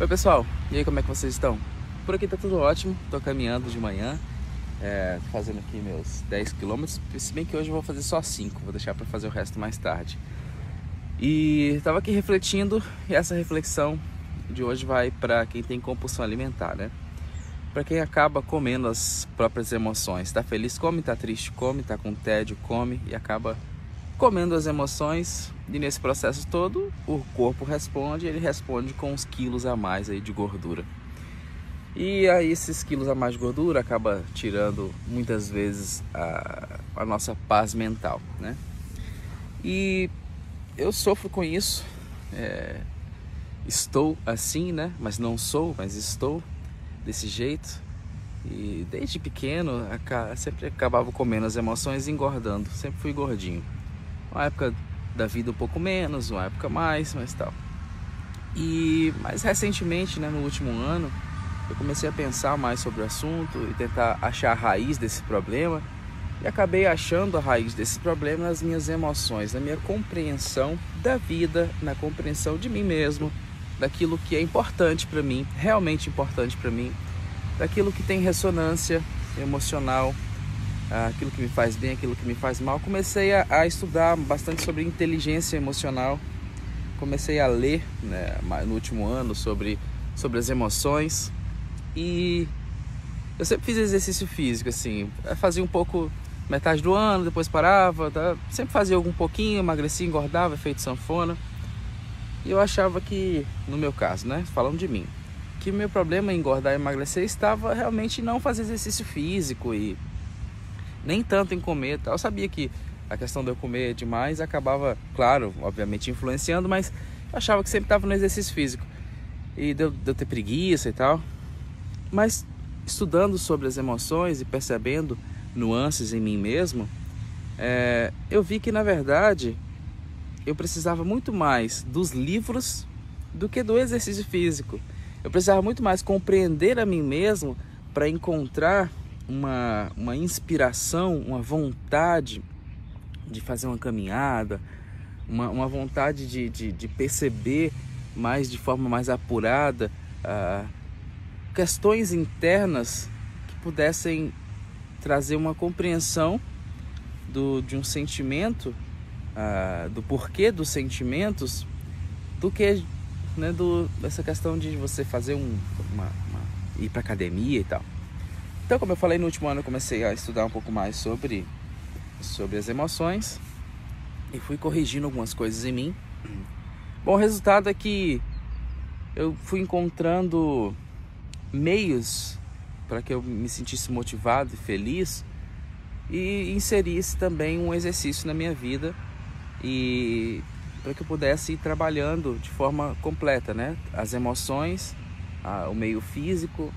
Oi pessoal, e aí, como é que vocês estão? Por aqui tá tudo ótimo, tô caminhando de manhã, fazendo aqui meus 10 km, se bem que hoje eu vou fazer só 5, vou deixar para fazer o resto mais tarde. E tava aqui refletindo, e essa reflexão de hoje vai para quem tem compulsão alimentar, né? Para quem acaba comendo as próprias emoções, tá feliz, come, tá triste, come, tá com tédio, come e acaba comendo as emoções, e nesse processo todo o corpo responde, ele responde com uns quilos a mais aí de gordura. E aí esses quilos a mais de gordura acaba tirando muitas vezes a nossa paz mental, né? E eu sofro com isso, estou assim, né? Mas não sou, mas estou desse jeito. E desde pequeno sempre acabava comendo as emoções e engordando, sempre fui gordinho. Uma época da vida um pouco menos, uma época mais, mas tal. E mais recentemente, né, no último ano, eu comecei a pensar mais sobre o assunto e tentar achar a raiz desse problema. E acabei achando a raiz desse problema nas minhas emoções, na minha compreensão da vida, na compreensão de mim mesmo, daquilo que é importante para mim, realmente importante para mim, daquilo que tem ressonância emocional, aquilo que me faz bem, aquilo que me faz mal. Comecei a estudar bastante sobre inteligência emocional, comecei a ler, né, no último ano sobre as emoções. E eu sempre fiz exercício físico, assim, fazia um pouco metade do ano, depois parava, tá? Sempre fazia algum pouquinho, emagrecia, engordava, efeito sanfona. E eu achava que, no meu caso, né, falando de mim, que meu problema em engordar e emagrecer estava realmente em não fazer exercício físico e nem tanto em comer, tá? Eu sabia que a questão de eu comer demais acabava, claro, obviamente influenciando, mas eu achava que sempre estava no exercício físico. E deu ter preguiça e tal. Mas estudando sobre as emoções e percebendo nuances em mim mesmo, eu vi que, na verdade, eu precisava muito mais dos livros do que do exercício físico. Eu precisava muito mais compreender a mim mesmo para encontrar uma inspiração, uma vontade de fazer uma caminhada, uma vontade de perceber mais de forma mais apurada questões internas que pudessem trazer uma compreensão de um sentimento, do porquê dos sentimentos, do que, né, dessa questão de você fazer ir para academia e tal. Então, como eu falei, no último ano eu comecei a estudar um pouco mais sobre as emoções e fui corrigindo algumas coisas em mim. Bom, o resultado é que eu fui encontrando meios para que eu me sentisse motivado e feliz e inserisse também um exercício na minha vida e para que eu pudesse ir trabalhando de forma completa, né? As emoções, o meio físico,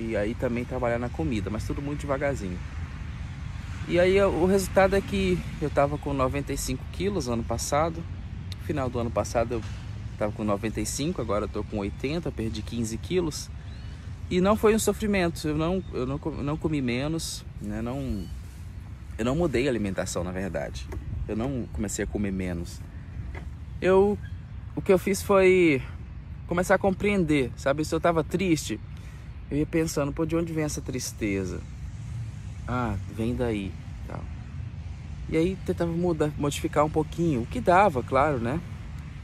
e aí também trabalhar na comida, mas tudo muito devagarzinho. E aí o resultado é que eu estava com 95 quilos ano passado. No final do ano passado eu estava com 95, agora eu estou com 80, perdi 15 quilos. E não foi um sofrimento, eu não comi menos, né? Eu não mudei a alimentação, na verdade. Eu não comecei a comer menos. O que eu fiz foi começar a compreender, sabe? Se eu estava triste, eu ia pensando, pô, de onde vem essa tristeza? Ah, vem daí. Tal. E aí tentava modificar um pouquinho, o que dava, claro, né?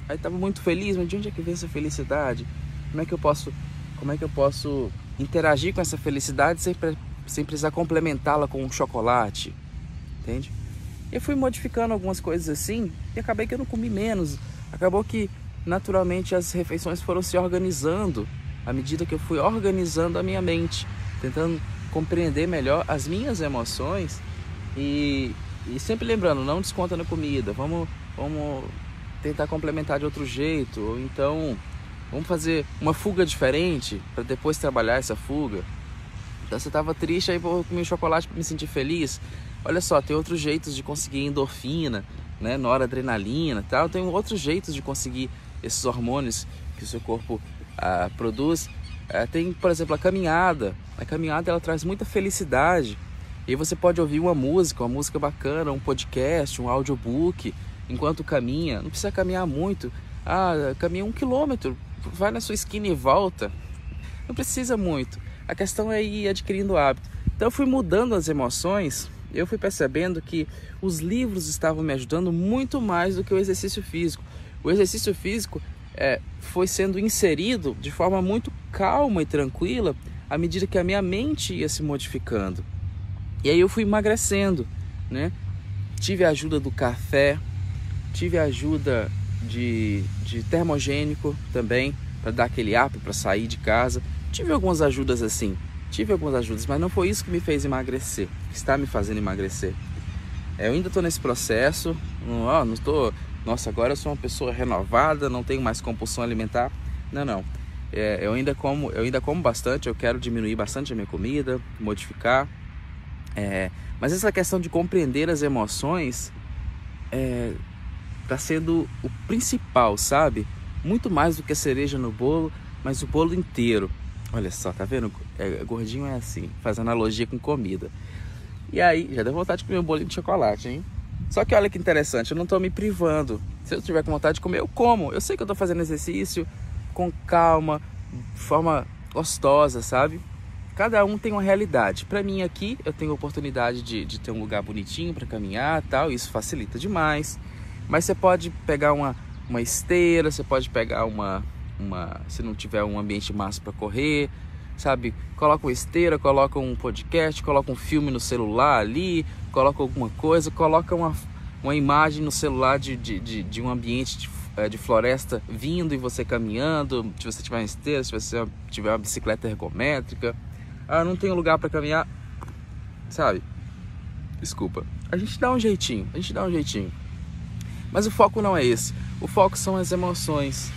Aí tava muito feliz, mas de onde é que vem essa felicidade? Como é que eu posso interagir com essa felicidade sem precisar complementá-la com um chocolate? Entende? Eu fui modificando algumas coisas assim e acabei que eu não comi menos. Acabou que naturalmente as refeições foram se organizando à medida que eu fui organizando a minha mente, tentando compreender melhor as minhas emoções e sempre lembrando, não desconta na comida, vamos tentar complementar de outro jeito, ou então vamos fazer uma fuga diferente para depois trabalhar essa fuga. Então você estava triste, aí vou comer chocolate para me sentir feliz. Olha só, tem outros jeitos de conseguir endorfina, né, noradrenalina e tal, tem outros jeitos de conseguir esses hormônios que o seu corpo produz. Tem, por exemplo, a caminhada ela traz muita felicidade, e você pode ouvir uma música bacana, um podcast, um audiobook enquanto caminha. Não precisa caminhar muito, caminha 1 km, vai na sua esquina e volta. Não precisa muito. A questão é ir adquirindo hábito. Então eu fui mudando as emoções. Eu fui percebendo que os livros estavam me ajudando muito mais do que o exercício físico. O exercício físico foi sendo inserido de forma muito calma e tranquila à medida que a minha mente ia se modificando. E aí eu fui emagrecendo, né? Tive a ajuda do café, tive a ajuda de termogênico também, para dar aquele up, para sair de casa. Tive algumas ajudas assim. Tive algumas ajudas, mas não foi isso que me fez emagrecer, que está me fazendo emagrecer. Eu ainda estou nesse processo, não estou... Nossa, agora eu sou uma pessoa renovada, não tenho mais compulsão alimentar. Não. Eu ainda como bastante, eu quero diminuir bastante a minha comida, modificar. Mas essa questão de compreender as emoções está sendo o principal, sabe? Muito mais do que a cereja no bolo, mas o bolo inteiro. Olha só, tá vendo? Gordinho é assim, faz analogia com comida. E aí, já deu vontade de comer um bolinho de chocolate, hein? Só que olha que interessante, eu não tô me privando. Se eu tiver com vontade de comer, eu como. Eu sei que eu tô fazendo exercício com calma, de forma gostosa, sabe? Cada um tem uma realidade. Pra mim aqui, eu tenho a oportunidade de ter um lugar bonitinho pra caminhar e tal, isso facilita demais. Mas você pode pegar uma esteira, você pode pegar se não tiver um ambiente massa para correr, sabe? Coloca uma esteira, coloca um podcast, coloca um filme no celular ali, coloca alguma coisa, coloca uma imagem no celular de um ambiente de floresta vindo e você caminhando. Se você tiver uma esteira, se você tiver uma bicicleta ergométrica. Ah, não tem lugar para caminhar, sabe? Desculpa. A gente dá um jeitinho. Mas o foco não é esse. O foco são as emoções.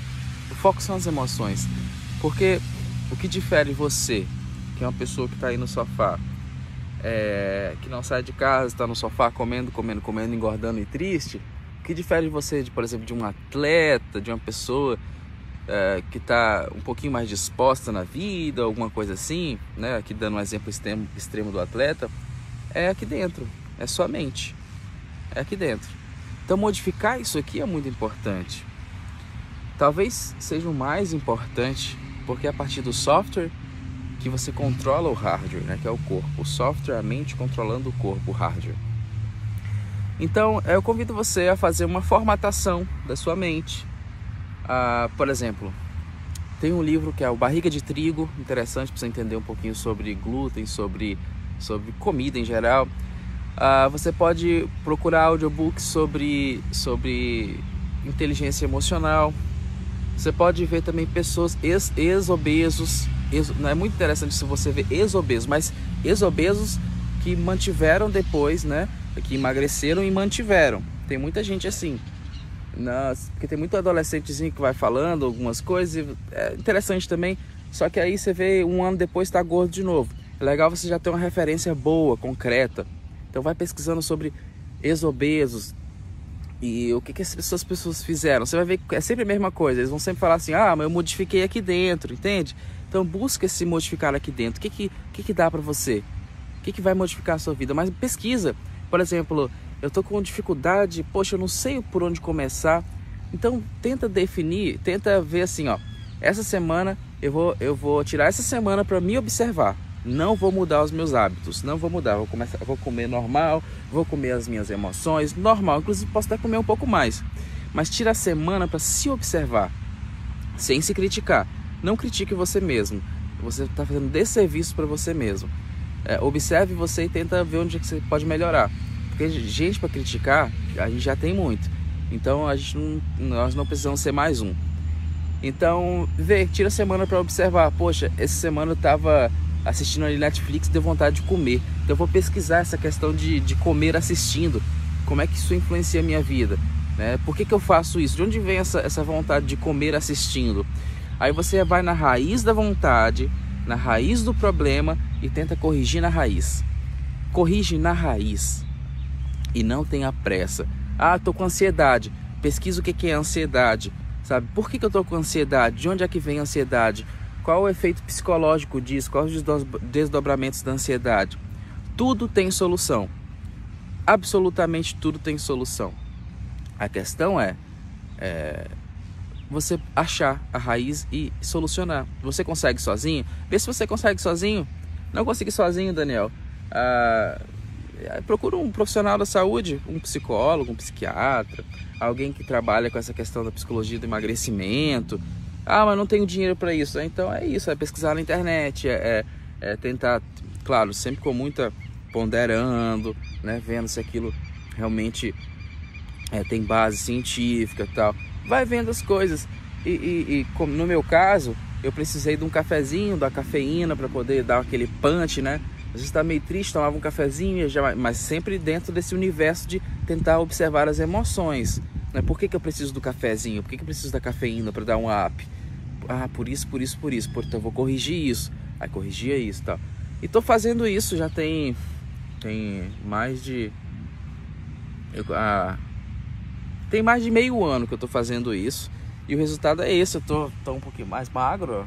Porque o que difere você, que é uma pessoa que está aí no sofá, que não sai de casa, está no sofá comendo, engordando e triste, o que difere você, por exemplo, de um atleta, de uma pessoa que está um pouquinho mais disposta na vida, alguma coisa assim, né? Aqui dando um exemplo extremo do atleta, é aqui dentro, é sua mente, é aqui dentro. Então modificar isso aqui é muito importante. Talvez seja o mais importante, porque é a partir do software que você controla o hardware, né? Que é o corpo. O software, a mente controlando o corpo, o hardware. Então, eu convido você a fazer uma formatação da sua mente. Por exemplo, tem um livro que é o Barriga de Trigo, interessante para você entender um pouquinho sobre glúten, sobre comida em geral. Você pode procurar audiobooks sobre inteligência emocional. Você pode ver também pessoas ex-obesos, é muito interessante se você ver ex-obesos, mas ex-obesos que mantiveram depois, né? Que emagreceram e mantiveram. Tem muita gente assim, porque tem muito adolescentezinho que vai falando algumas coisas, é interessante também, só que aí você vê um ano depois tá gordo de novo. É legal você já ter uma referência boa, concreta. Então vai pesquisando sobre ex-obesos, e o que essas pessoas fizeram. Você vai ver que é sempre a mesma coisa. Eles vão sempre falar assim, mas eu modifiquei aqui dentro, entende? Então busca se modificar aqui dentro. O que dá pra você? O que vai modificar a sua vida? Mas pesquisa. Por exemplo, eu tô com dificuldade, poxa, eu não sei por onde começar. Então tenta definir, tenta ver assim, essa semana eu vou tirar essa semana pra me observar. Não vou mudar os meus hábitos, não vou mudar, vou comer normal, vou comer as minhas emoções, normal, inclusive posso até comer um pouco mais. Mas tira a semana para se observar, sem se criticar. Não critique você mesmo, você está fazendo desserviço para você mesmo. Observe você e tenta ver onde você pode melhorar. Porque gente para criticar, a gente já tem muito, então nós não precisamos ser mais um. Então, tira a semana para observar, poxa, essa semana eu estava assistindo ali Netflix, deu vontade de comer. Então eu vou pesquisar essa questão de comer assistindo. Como é que isso influencia a minha vida? Né? Por que eu faço isso? De onde vem essa vontade de comer assistindo? Aí você vai na raiz da vontade, na raiz do problema e tenta corrigir na raiz. Corrige na raiz. E não tenha pressa. Tô com ansiedade. Pesquisa o que é ansiedade. Sabe? Por que eu tô com ansiedade? De onde é que vem a ansiedade? Qual o efeito psicológico disso? Quais os desdobramentos da ansiedade? Tudo tem solução. Absolutamente tudo tem solução. A questão é você achar a raiz e solucionar. Você consegue sozinho? Vê se você consegue sozinho. Não consegui sozinho, Daniel. Procura um profissional da saúde, um psicólogo, um psiquiatra, alguém que trabalha com essa questão da psicologia do emagrecimento. Ah, mas não tenho dinheiro para isso. Então é isso, é pesquisar na internet, é tentar, claro, sempre com muita ponderando, né, vendo se aquilo realmente tem base científica e tal. Vai vendo as coisas. E como no meu caso, eu precisei de um cafezinho, da cafeína para poder dar aquele punch, né? Às vezes tá meio triste, tomava um cafezinho, mas sempre dentro desse universo de tentar observar as emoções, né? Por que que eu preciso do cafezinho? Por que que eu preciso da cafeína para dar um up? Ah, por isso. Então eu vou corrigir isso. Aí corrigia isso, tá? E tô fazendo isso, já tem mais de... tem mais de meio ano que eu tô fazendo isso. E o resultado é esse, eu tô um pouquinho mais magro,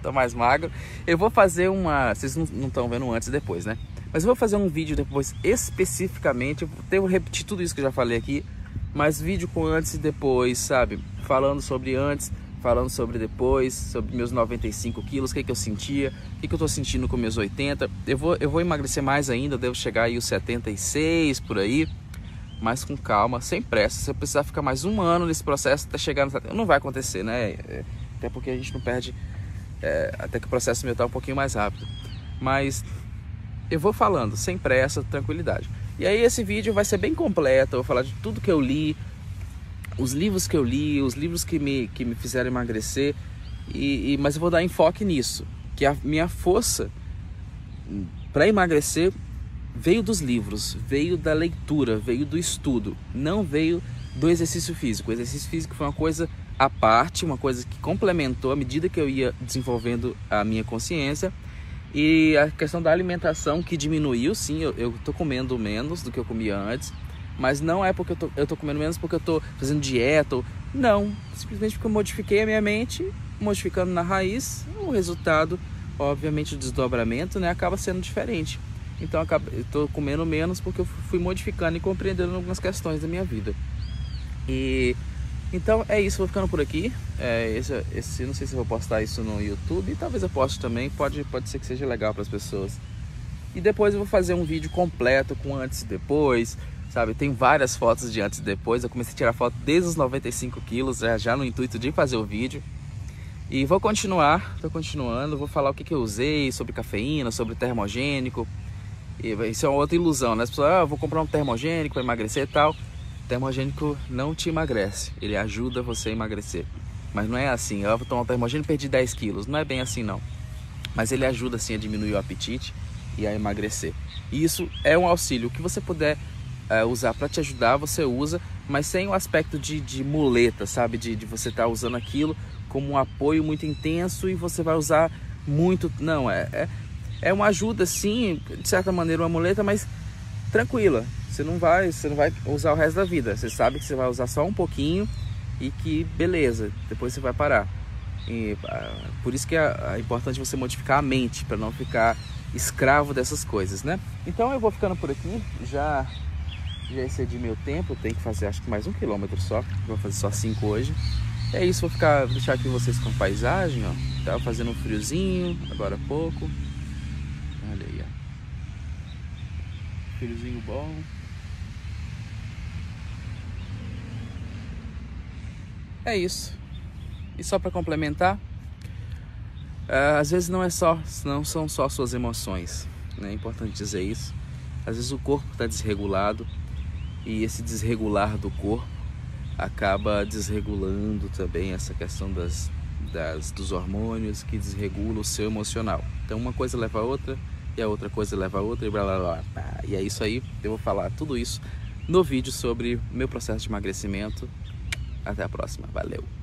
tô mais magro. Eu vou fazer uma, vocês não estão vendo antes e depois, né? Mas eu vou fazer um vídeo depois especificamente, eu devo repetir tudo isso que eu já falei aqui, mas vídeo com antes e depois, sabe? Falando sobre antes, falando sobre depois, sobre meus 95 quilos, o que que eu sentia, o que que eu tô sentindo com meus 80. Eu vou emagrecer mais ainda, eu devo chegar aí os 76, por aí. Mas com calma, sem pressa. Se eu precisar ficar mais um ano nesse processo até chegar no... Não vai acontecer, né? Até porque a gente não perde... até que o processo mental é um pouquinho mais rápido. Mas eu vou falando, sem pressa, tranquilidade. E aí esse vídeo vai ser bem completo. Eu vou falar de tudo que eu li, os livros que eu li, os livros que me fizeram emagrecer. Mas eu vou dar enfoque nisso. Que a minha força para emagrecer... veio dos livros, veio da leitura, veio do estudo, não veio do exercício físico. O exercício físico foi uma coisa à parte, uma coisa que complementou à medida que eu ia desenvolvendo a minha consciência. E a questão da alimentação, que diminuiu, sim, eu tô comendo menos do que eu comia antes, mas não é porque eu tô comendo menos porque eu tô fazendo dieta, não, simplesmente porque eu modifiquei a minha mente, modificando na raiz, o resultado, obviamente o desdobramento, né, acaba sendo diferente. Então eu estou comendo menos porque eu fui modificando e compreendendo algumas questões da minha vida. E então é isso, vou ficando por aqui. Esse não sei se eu vou postar isso no YouTube, talvez eu poste também, pode ser que seja legal para as pessoas. E depois eu vou fazer um vídeo completo com antes e depois, sabe? Tem várias fotos de antes e depois. Eu comecei a tirar foto desde os 95 quilos, já no intuito de fazer o vídeo. E vou continuar, tô continuando, vou falar o que eu usei, sobre cafeína, sobre termogênico. Isso é uma outra ilusão, né? As pessoas, eu vou comprar um termogênico para emagrecer e tal. O termogênico não te emagrece, ele ajuda você a emagrecer. Mas não é assim, eu vou tomar um termogênico e perdi 10 quilos. Não é bem assim, não. Mas ele ajuda, sim, a diminuir o apetite e a emagrecer. E isso é um auxílio. O que você puder usar para te ajudar, você usa, mas sem o aspecto de muleta, sabe? De você estar usando aquilo como um apoio muito intenso e você vai usar muito... Não, é uma ajuda, sim, de certa maneira uma muleta, mas tranquila. Você não vai usar o resto da vida. Você sabe que você vai usar só um pouquinho e que beleza, depois você vai parar. E, por isso que é importante você modificar a mente, para não ficar escravo dessas coisas, né? Então eu vou ficando por aqui, já excedi meu tempo, tenho que fazer acho que mais 1 quilômetro só, vou fazer só 5 hoje. É isso, vou deixar aqui vocês com a paisagem, ó. Tava fazendo um friozinho agora há pouco. Olha aí, ó. Friozinho bom. É isso. E só para complementar, às vezes não são só suas emoções, né? É importante dizer isso. Às vezes o corpo está desregulado e esse desregular do corpo acaba desregulando também essa questão dos hormônios que desregula o seu emocional. Então uma coisa leva a outra. E a outra coisa leva a outra e blá blá blá. E é isso aí, eu vou falar tudo isso no vídeo sobre meu processo de emagrecimento. Até a próxima, valeu!